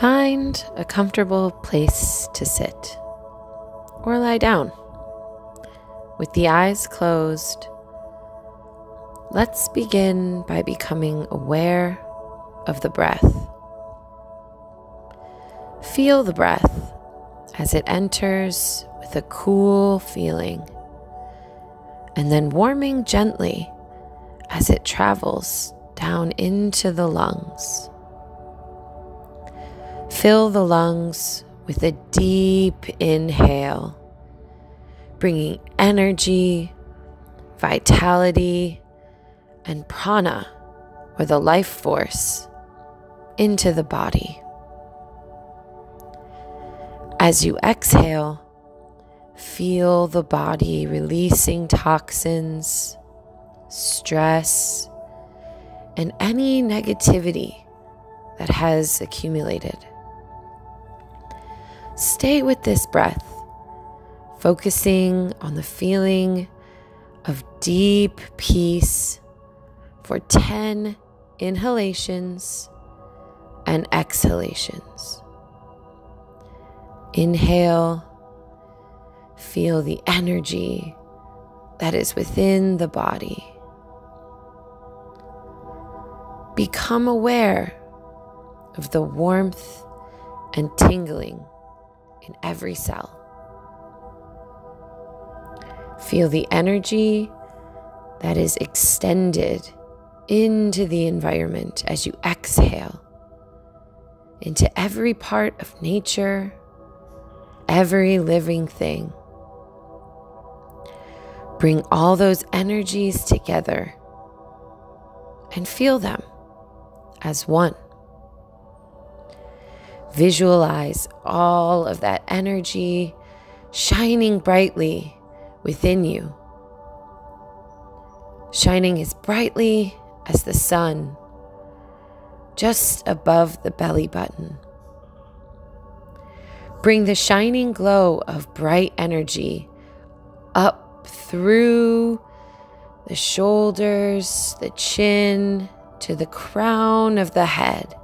Find a comfortable place to sit or lie down. With the eyes closed, let's begin by becoming aware of the breath. Feel the breath as it enters with a cool feeling, and then warming gently as it travels down into the lungs. Fill the lungs with a deep inhale, bringing energy, vitality, and prana, or the life force, into the body. As you exhale, feel the body releasing toxins, stress, and any negativity that has accumulated. Stay with this breath, focusing on the feeling of deep peace for 10 inhalations and exhalations. Inhale, feel the energy that is within the body. Become aware of the warmth and tingling in every cell. Feel the energy that is extended into the environment as you exhale, into every part of nature, every living thing. Bring all those energies together and feel them as one. Visualize all of that energy shining brightly within you, shining as brightly as the sun, just above the belly button. Bring the shining glow of bright energy up through the shoulders, the chin, to the crown of the head.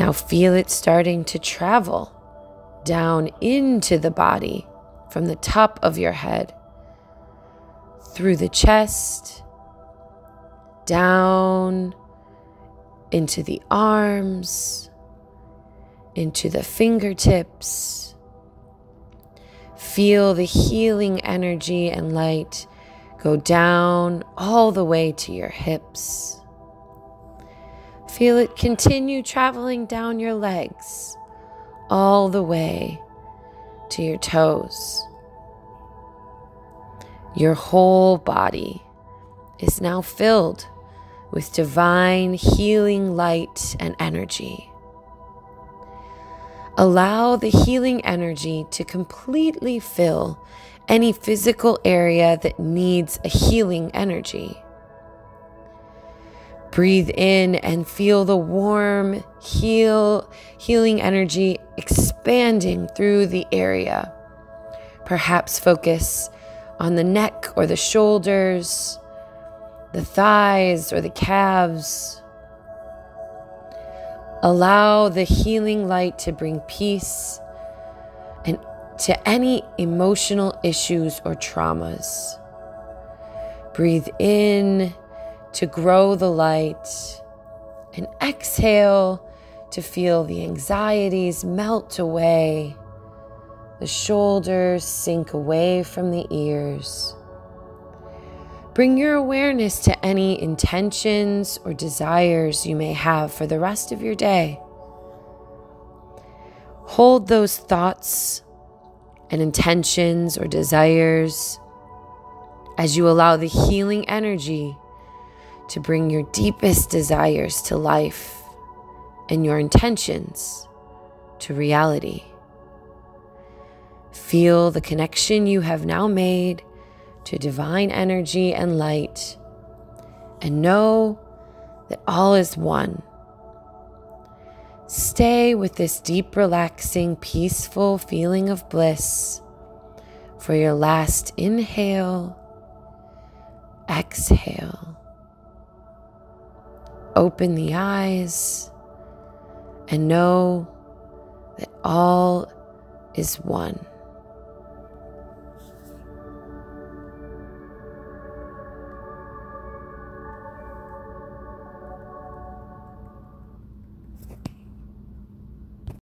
Now feel it starting to travel down into the body from the top of your head, through the chest, down into the arms, into the fingertips. Feel the healing energy and light go down all the way to your hips. Feel it continue traveling down your legs all the way to your toes. Your whole body is now filled with divine healing light and energy. Allow the healing energy to completely fill any physical area that needs a healing energy. Breathe in and feel the warm, healing energy expanding through the area. Perhaps focus on the neck or the shoulders, the thighs or the calves. Allow the healing light to bring peace and to any emotional issues or traumas. Breathe in to grow the light, and exhale to feel the anxieties melt away, the shoulders sink away from the ears. Bring your awareness to any intentions or desires you may have for the rest of your day. Hold those thoughts and intentions or desires as you allow the healing energy to bring your deepest desires to life and your intentions to reality. Feel the connection you have now made to divine energy and light, and know that all is one. Stay with this deep, relaxing, peaceful feeling of bliss for your last inhale, exhale. Open the eyes and know that all is one.